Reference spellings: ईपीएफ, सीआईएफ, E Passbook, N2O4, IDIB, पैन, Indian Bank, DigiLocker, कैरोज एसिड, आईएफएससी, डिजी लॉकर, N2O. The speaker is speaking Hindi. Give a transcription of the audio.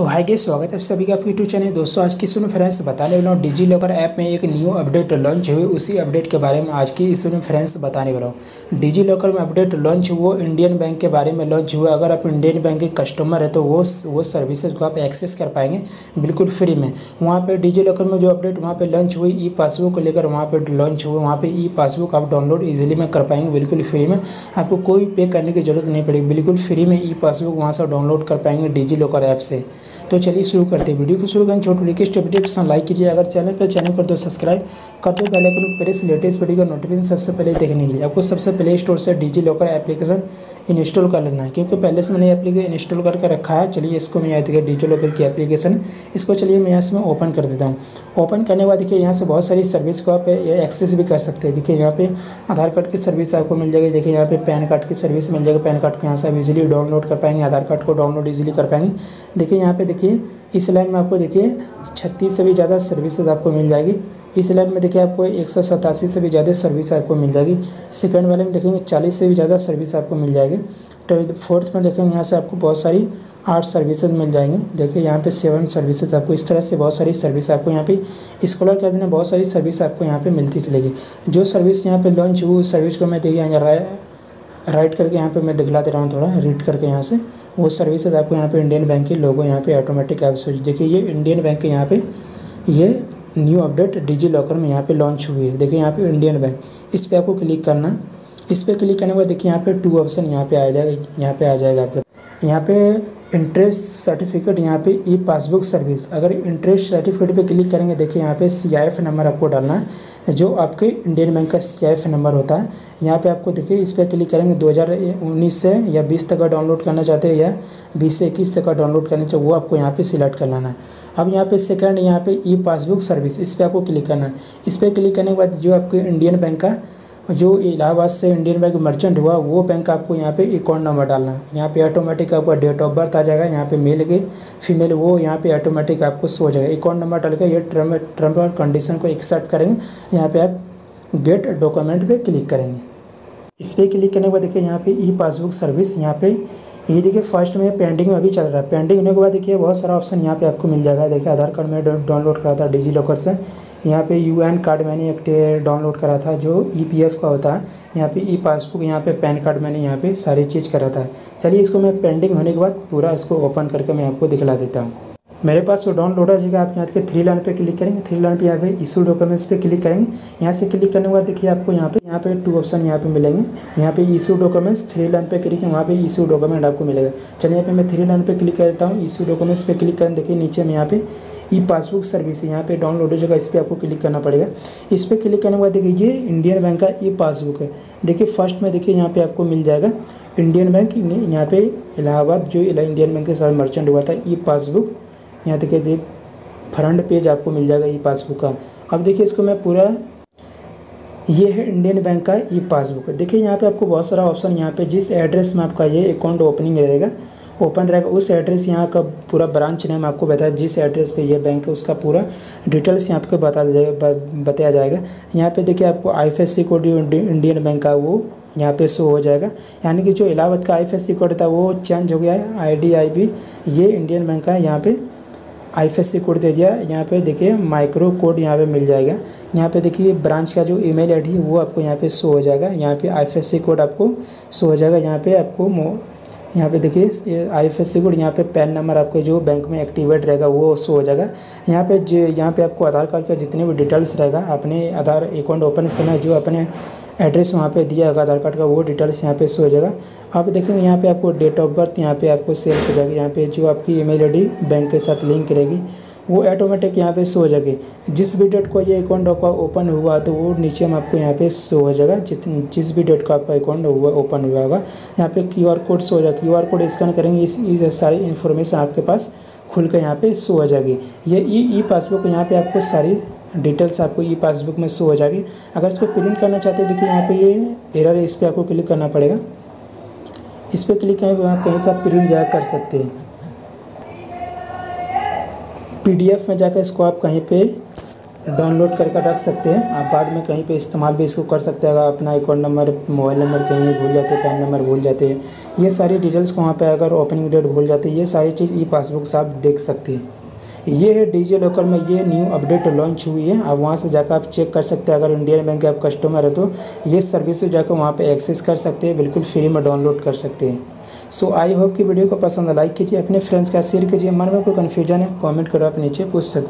सो हाय गाइस, स्वागत है आप सभी का आपके यूट्यूब चैनल। दोस्तों आज की इसमें फ्रेंड्स बताने वाला हूँ डिजी लॉकर ऐप में एक न्यू अपडेट लॉन्च हुई, उसी अपडेट के बारे में आज की इसमें फ्रेंड्स बताने वाला हूँ। डिजी लॉकर में अपडेट लॉन्च हुआ इंडियन बैंक के बारे में लॉन्च हुआ। अगर आप इंडियन बैंक के कस्टमर है तो वो सर्विसेज को आप एक्सेस कर पाएंगे बिल्कुल फ्री में। वहाँ पर डिजी लॉकर में जो अपडेट वहाँ पर लॉन्च हुई ई पासबुक को लेकर वहाँ पर लॉन्च हुआ, वहाँ पर ई पासबुक आप डाउनलोड ईजिली में कर पाएंगे बिल्कुल फ्री में। आपको कोई पे करने की जरूरत नहीं पड़ेगी, बिल्कुल फ्री में ई पासबुक वहाँ से डाउनलोड कर पाएंगे डिजी लॉकर ऐप से। तो चलिए शुरू करते हैं वीडियो को। शुरू करें छोटी रिक्वेस्ट, वीडियो पसंद लाइक कीजिए, अगर चैनल कर दो सब्सक्राइब, कर दो बेल आइकन को प्रेस लेटेस्ट वीडियो का नोटिफिकेशन सबसे पहले देखने के लिए। आपको सबसे प्ले स्टोर से डिजी लॉकर एप्लीकेशन इंस्टॉल कर लेना है, क्योंकि पहले से मैंने एप्लीकेशन इंस्टॉल करके रखा है। चलिए इसको मैं यहाँ देखिए डिजी लॉकर की एप्लीकेशन, इसको चलिए मैं यहाँ से ओपन कर देता हूँ। ओपन करने के बाद देखिए यहाँ से बहुत सारी सर्विस को आप एक्सेस भी कर सकते हैं। देखिए यहाँ पे आधार कार्ड की सर्विस आपको मिल जाएगी, देखिए यहाँ पे पैन कार्ड की सर्विस मिल जाएगी, पैन कार्ड को यहाँ से आप इजीली डाउनलोड कर पाएंगे, आधार कार्ड को डाउनलोड इजीली कर पाएंगे। देखिए यहाँ पे देखिए इस लाइन में आपको देखिए 36 से भी ज़्यादा सर्विसेज आपको मिल जाएगी। इस लाइन में देखिए आपको 187 से भी ज़्यादा सर्विस आपको मिल जाएगी। सेकंड वाले में देखेंगे 40 से भी ज़्यादा सर्विस आपको मिल जाएगी। तो फोर्थ में देखेंगे यहाँ से आपको बहुत सारी 8 सर्विसेज मिल जाएंगे। देखिए यहाँ पे 7 सर्विसेज आपको, इस तरह से बहुत सारी सर्विस आपको यहाँ पे स्कॉलर कर देना, बहुत सारी सर्विस आपको यहाँ पर मिलती चलेगी। जो सर्विस यहाँ पर लॉन्च हुई उस सर्विस को मैं देखिए राइट करके यहाँ पर मैं दिखला दे रहा हूँ, थोड़ा रीड करके यहाँ से वो सर्विसेज आपको यहाँ पे इंडियन बैंक के लोगो यहाँ पे ऑटोमेटिक ऐप से। देखिए ये इंडियन बैंक के यहाँ पे ये न्यू अपडेट डिजी लॉकर में यहाँ पे लॉन्च हुई है। देखिए यहाँ पे इंडियन बैंक, इस पर आपको क्लिक करना। इस पर क्लिक करने के बाद देखिए यहाँ पे 2 ऑप्शन यहाँ पे आ जाएगा, आपके यहाँ पे इंटरेस्ट सर्टिफिकेट, यहाँ पे ई पासबुक सर्विस। अगर इंटरेस्ट सर्टिफिकेट पे क्लिक करेंगे देखिए यहाँ पे सीआईएफ नंबर आपको डालना है, जो आपके इंडियन बैंक का सीआईएफ नंबर होता है। यहाँ पे आपको देखिए इस पर क्लिक करेंगे 2019 से या 20 तक का डाउनलोड करना चाहते हैं या 20 से 21 तक का डाउनलोड करना चाहते, वो आपको यहाँ पर सिलेक्ट कर लाना है। अब यहाँ पे सेकंड यहाँ पे ई पासबुक सर्विस, इस पर आपको क्लिक करना है। इस पर क्लिक करने के बाद जो आपके इंडियन बैंक का जो इलाहाबाद से इंडियन बैंक मर्चेंट हुआ वो बैंक आपको यहाँ पे अकाउंट नंबर डालना है। यहाँ पे ऑटोमेटिक आपका डेट ऑफ बर्थ आ जाएगा, यहाँ पे मेल के फीमेल वो यहाँ पे ऑटोमेटिक आपको सो जाएगा। अकाउंट नंबर डाल के ये टर्म और कंडीशन को एक्सेप्ट करेंगे, यहाँ पे आप गेट डॉक्यूमेंट पे क्लिक करेंगे। इस पर क्लिक करने के बाद देखिए यहाँ पे ई पासबुक सर्विस, यहाँ पे ये देखिए फर्स्ट में पेंडिंग में अभी चल रहा है। पेंडिंग होने के बाद देखिए बहुत सारा ऑप्शन यहाँ पे आपको मिल जाएगा। देखिए आधार कार्ड में डाउनलोड करा था डिजी लॉकर से, यहाँ पे यूएन कार्ड मैंने एक डाउनलोड करा था जो ईपीएफ का होता है, यहाँ पे ई पासबुक, यहाँ पे पैन कार्ड मैंने यहाँ पे सारी चीज़ करा था। चलिए इसको मैं पेंडिंग होने के बाद पूरा इसको ओपन करके मैं आपको दिखला देता हूँ। मेरे पास वो डाउनलोड हो जाएगा। आप यहाँ के 3 लाइन पे क्लिक करेंगे, 3 लाइन पे यहाँ पे इशू डॉक्यूमेंट्स पे क्लिक करेंगे। यहाँ से क्लिक करने के बाद देखिए आपको यहाँ पे 2 ऑप्शन यहाँ पे मिलेंगे, यहाँ पे इशू डॉक्यूमेंट्स 3 लाइन पे क्लिक करें, वहाँ पे इशू डॉक्यूमेंट आपको मिलेगा। चलिए यहाँ पे मैं 3 लाइन पे क्लिक कर देता हूँ, इशू डॉक्यूमेंट्स पे क्लिक करें। देखिए नीचे में यहाँ पे ई पासबुक सर्विस यहाँ पे डाउनलोड हो जाएगा, इस पर आपको क्लिक करना पड़ेगा। इस पर क्लिक करने के बाद देखिए ये इंडियन बैंक का ई पासबुक है। देखिए फर्स्ट में देखिए यहाँ पे आपको मिल जाएगा इंडियन बैंक, यहाँ पे इलाहाबाद जो इंडियन बैंक के साथ मर्चेंट हुआ था ई पासबुक। यहाँ देखिए फ्रंट पेज आपको मिल जाएगा ई पासबुक का। अब देखिए इसको मैं पूरा, ये है इंडियन बैंक का ई पासबुक। देखिए यहाँ पे आपको बहुत सारा ऑप्शन, यहाँ पे जिस एड्रेस में आपका ये अकाउंट ओपनिंग रहेगा ओपन रहेगा उस एड्रेस, यहाँ का पूरा ब्रांच नेम आपको बताया, जिस एड्रेस पे ये बैंक है उसका पूरा डिटेल्स यहाँ आपको बताया जाएगा। यहाँ पे देखिए आपको आईएफएससी कोड इंडियन बैंक का वो यहाँ पे शो हो जाएगा, यानी कि जो इलाहाबाद का आईएफएससी कोड था वो चेंज हो गया है, IDIB ये इंडियन बैंक का यहाँ पे आईएफएससी कोड दे दिया। यहाँ पे देखिए माइक्रो कोड यहाँ पे मिल जाएगा। यहाँ पे देखिए ब्रांच का जो ईमेल आईडी वो आपको यहाँ पे शो हो जाएगा, यहाँ पे आईएफएससी कोड आपको शो हो जाएगा। यहाँ पे आपको यहाँ पे देखिए आईएफएससी कोड, यहाँ पे पैन नंबर आपके जो बैंक में एक्टिवेट रहेगा वो शो हो जाएगा। यहाँ पे आपको आधार कार्ड का जितने भी डिटेल्स रहेगा, अपने आधार अकाउंट ओपन समय जो अपने एड्रेस वहाँ पे दिया होगा आधार कार्ड का वो डिटेल्स यहाँ पे शो हो जाएगा। आप देखेंगे यहाँ पे आपको डेट ऑफ बर्थ यहाँ पे आपको सेव हो जाएगी, यहाँ पे जो आपकी ईमेल आईडी बैंक के साथ लिंक रहेगी वो ऑटोमेटिक यहाँ पे शो हो जाएगी। जिस भी डेट को ये अकाउंट आपका ओपन हुआ तो वो नीचे में आपको यहाँ पे शो हो जाएगा, जिस भी डेट का आपका अकाउंट हुआ ओपन हुआ होगा। यहाँ पे QR कोड शो हो जाएगा, QR कोड स्कैन करेंगे, इस सारी इन्फॉर्मेशन आपके पास खुल कर यहाँ पे शो हो जाएगी। ये ई पासबुक यहाँ पे आपको सारी डिटेल्स आपको ई पासबुक में शो हो जाएगी। अगर इसको प्रिंट करना चाहते हैं देखिए यहाँ पे ये एरर है, इस पर आपको क्लिक करना पड़ेगा। इस पर क्लिक करें, कहीं से आप प्रिंट जा कर सकते हैं, PDF में जाकर इसको आप कहीं पे डाउनलोड करके रख सकते हैं। आप बाद में कहीं पे इस्तेमाल भी इसको कर सकते हैं। अगर अपना अकाउंट नंबर, मोबाइल नंबर कहीं भूल जाते हैं, पैन नंबर भूल जाते हैं, ये सारी डिटेल्स को वहाँ पे अगर ओपनिंग डेट भूल जाते हैं, ये सारी चीज़ ई पासबुक से आप देख सकते हैं। ये है डिजिलॉकर में ये न्यू अपडेट लॉन्च हुई है, आप वहाँ से जाकर आप चेक कर सकते हैं। अगर इंडियन बैंक के आप कस्टमर है तो ये सर्विस जाकर वहाँ पे एक्सेस कर सकते हैं, बिल्कुल फ्री में डाउनलोड कर सकते हैं। सो आई होप कि वीडियो को पसंद लाइक कीजिए, अपने फ्रेंड्स का शेयर कीजिए। मन में कोई कन्फ्यूजन है कमेंट करो, आप नीचे पूछ सकते हैं।